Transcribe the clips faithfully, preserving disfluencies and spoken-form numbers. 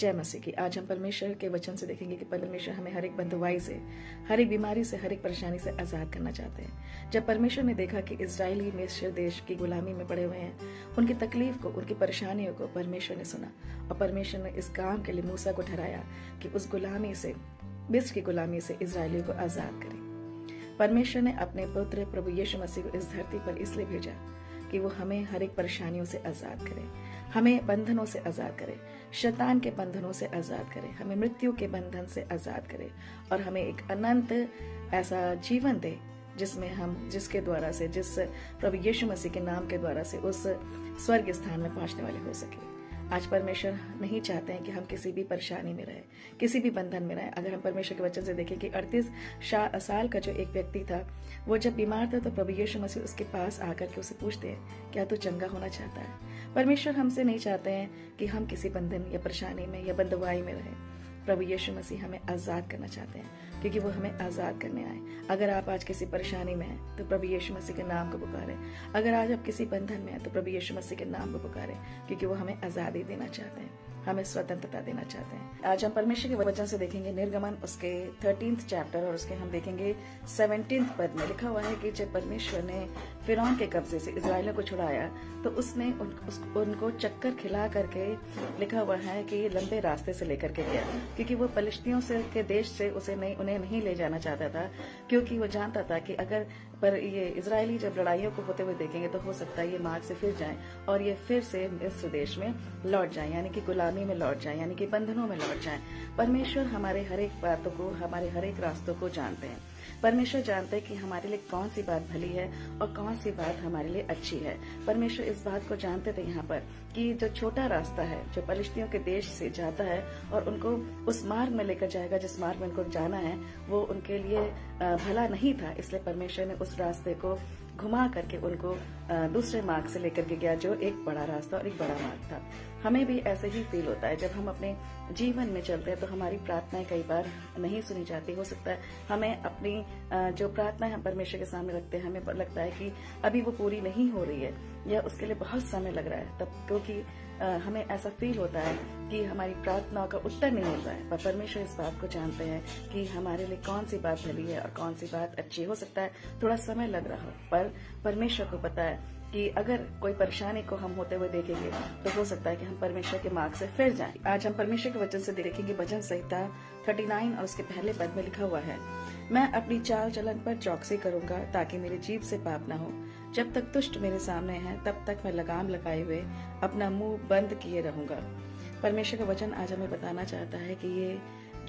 जय मसीह की। आज हम परमेश्वर के वचन से देखेंगे कि परमेश्वर हमें हर एक बंधुआई से, हर एक बीमारी से, हर एक परेशानी से आज़ाद करना चाहते हैं। जब परमेश्वर ने देखा कि इजरायली मिस्र देश की गुलामी में पड़े हुए हैं, उनकी तकलीफ को, उनकी परेशानियों को परमेश्वर ने सुना और परमेश्वर ने इस काम के लिए मूसा को ठहराया कि उस गुलामी से, मिस्र की गुलामी से इजरायलियों को आज़ाद करे। परमेश्वर ने अपने पुत्र प्रभु यीशु मसीह को इस धरती पर इसलिए भेजा कि वो हमें हर एक परेशानियों से आज़ाद करे, हमें बंधनों से आज़ाद करे, शैतान के बंधनों से आज़ाद करे, हमें मृत्यु के बंधन से आज़ाद करे और हमें एक अनंत ऐसा जीवन दे जिसमें हम, जिसके द्वारा से, जिस प्रभु यीशु मसीह के नाम के द्वारा से उस स्वर्ग स्थान में पहुंचने वाले हो सके। आज परमेश्वर नहीं चाहते हैं कि हम किसी भी परेशानी में रहे, किसी भी बंधन में रहे। अगर हम परमेश्वर के वचन से देखें कि अड़तीस साल का जो एक व्यक्ति था, वो जब बीमार था तो प्रभु यीशु मसीह उसके पास आकर के उसे पूछते हैं, क्या तू चंगा होना चाहता है? परमेश्वर हमसे नहीं चाहते हैं कि हम किसी बंधन या परेशानी में या बंधुआई में रहें। प्रभु यीशु मसीह हमें आज़ाद करना चाहते हैं क्योंकि वो हमें आज़ाद करने आए। अगर आप आज किसी परेशानी में हैं तो प्रभु यीशु मसीह के नाम को पुकारें। अगर आज आप किसी बंधन में हैं तो प्रभु यीशु मसीह के नाम को पुकारें, क्योंकि वो हमें आज़ादी देना चाहते हैं, हमें स्वतंत्रता देना चाहते हैं। आज हम परमेश्वर के वचन से देखेंगे निर्गमन उसके थर्टींथ चैप्टर और उसके हम देखेंगे सेवनटींथ पद में लिखा हुआ है कि जब परमेश्वर ने फिरौन के कब्जे से इजरायलियों को छुड़ाया तो उसने उन, उस, उनको चक्कर खिला करके लिखा हुआ है कि लंबे रास्ते से लेकर के गया, क्योंकि वो पलिश्तियों से के देश से उसे नहीं उन्हें नहीं ले जाना चाहता था, क्योंकि वो जानता था कि अगर पर ये इजरायली जब लड़ाइयों को होते हुए देखेंगे तो हो सकता है ये मार्ग से फिर जाएं और ये फिर से मिस्र देश में लौट जाएं, यानी कि गुलामी में लौट जाएं, यानी कि बंधनों में लौट जाएं। परमेश्वर हमारे हर एक बातों को, हमारे हर एक रास्तों को जानते हैं। परमेश्वर जानते हैं कि हमारे लिए कौन सी बात भली है और कौन सी बात हमारे लिए अच्छी है। परमेश्वर इस बात को जानते थे यहाँ पर कि जो छोटा रास्ता है जो पलिश्तियों के देश से जाता है और उनको उस मार्ग में लेकर जाएगा जिस मार्ग में उनको जाना है, वो उनके लिए भला नहीं था। इसलिए परमेश्वर ने उस रास्ते को घुमा करके उनको दूसरे मार्ग से लेकर के गया, जो एक बड़ा रास्ता और एक बड़ा मार्ग था। हमें भी ऐसे ही फील होता है जब हम अपने जीवन में चलते हैं तो हमारी प्रार्थनाएं कई बार नहीं सुनी जाती। हो सकता है हमें अपनी जो प्रार्थनाएं हम परमेश्वर के सामने रखते हैं, हमें लगता है कि अभी वो पूरी नहीं हो रही है या उसके लिए बहुत समय लग रहा है, तब क्योंकि हमें ऐसा फील होता है कि हमारी प्रार्थनाओं का उत्तर नहीं होता है। पर परमेश्वर इस बात को जानते हैं कि हमारे लिए कौन सी बात भली है और कौन सी बात अच्छी। हो सकता है थोड़ा समय लग रहा हो, पर परमेश्वर को पता है कि अगर कोई परेशानी को हम होते हुए देखेंगे तो हो सकता है कि हम परमेश्वर के मार्ग से फिर जाएं। आज हम परमेश्वर के वचन से देखेंगे भजन संहिता उनतालीस और उसके पहले पद में लिखा हुआ है, मैं अपनी चाल चलन पर चौकसी करूंगा ताकि मेरे जीभ से पाप न हो। जब तक दुष्ट मेरे सामने है तब तक मैं लगाम लगाए हुए अपना मुंह बंद किए रहूंगा। परमेश्वर का वचन आज हमें बताना चाहता है कि ये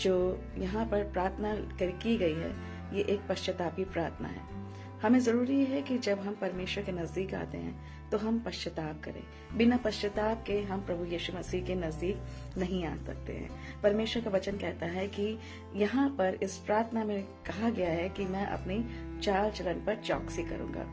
जो यहाँ पर प्रार्थना की गई है ये एक पश्चातापी प्रार्थना है। हमें जरूरी है कि जब हम परमेश्वर के नजदीक आते हैं तो हम पश्चाताप करें। बिना पश्चाताप के हम प्रभु यीशु मसीह के नजदीक नहीं आ सकते हैं। परमेश्वर का वचन कहता है कि यहाँ पर इस प्रार्थना में कहा गया है कि मैं अपनी चाल चलन पर चौकसी करूंगा।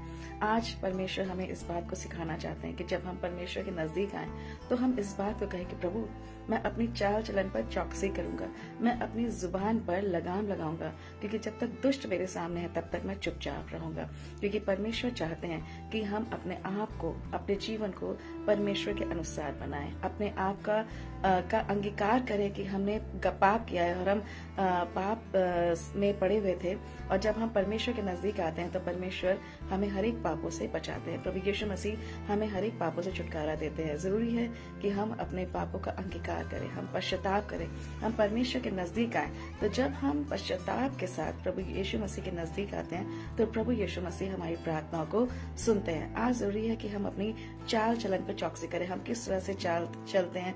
आज परमेश्वर हमें इस बात को सिखाना चाहते हैं कि जब हम परमेश्वर के नजदीक आए तो हम इस बात को कहें कि प्रभु मैं अपनी चाल चलन पर चौकसी करूंगा, मैं अपनी जुबान पर लगाम लगाऊंगा, क्योंकि जब तक दुष्ट मेरे सामने है तब तक मैं चुपचाप रहूंगा। क्योंकि परमेश्वर चाहते हैं कि हम अपने आप को, अपने जीवन को परमेश्वर के अनुसार बनाएं, अपने आप का आ, का अंगीकार करें कि हमने पाप किया है और हम आ, पाप आ, में पड़े हुए थे। और जब हम परमेश्वर के नजदीक आते हैं तो परमेश्वर हमें हर एक पापों से बचाते हैं। प्रभु यीशु मसीह हमें हर एक पापों से छुटकारा देते हैं। जरूरी है कि हम अपने पापों का अंगीकार करें, हम पश्चाताप करें, हम परमेश्वर के नजदीक आए। तो जब हम पश्चाताप के साथ प्रभु यीशु मसीह के नजदीक आते हैं तो प्रभु यीशु मसीह हमारी प्रार्थनाओं को सुनते हैं। आज जरूरी है कि हम अपनी चाल चलन पर चौकसी करें, हम किस तरह से चाल चलते हैं।